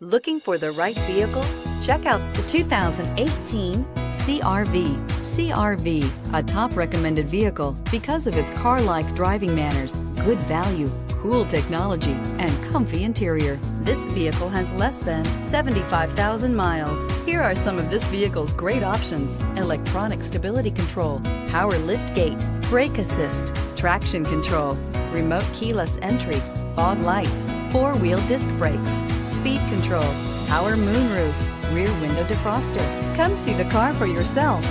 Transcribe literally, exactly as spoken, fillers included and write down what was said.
Looking for the right vehicle? Check out the two thousand eighteen C R V. C R V, a top recommended vehicle because of its car-like driving manners, good value, cool technology, and comfy interior. This vehicle has less than seventy-five thousand miles. Here are some of this vehicle's great options: electronic stability control, power lift gate, brake assist, traction control, remote keyless entry, fog lights, four-wheel disc brakes, speed control, power moonroof, rear window defroster. Come see the car for yourself.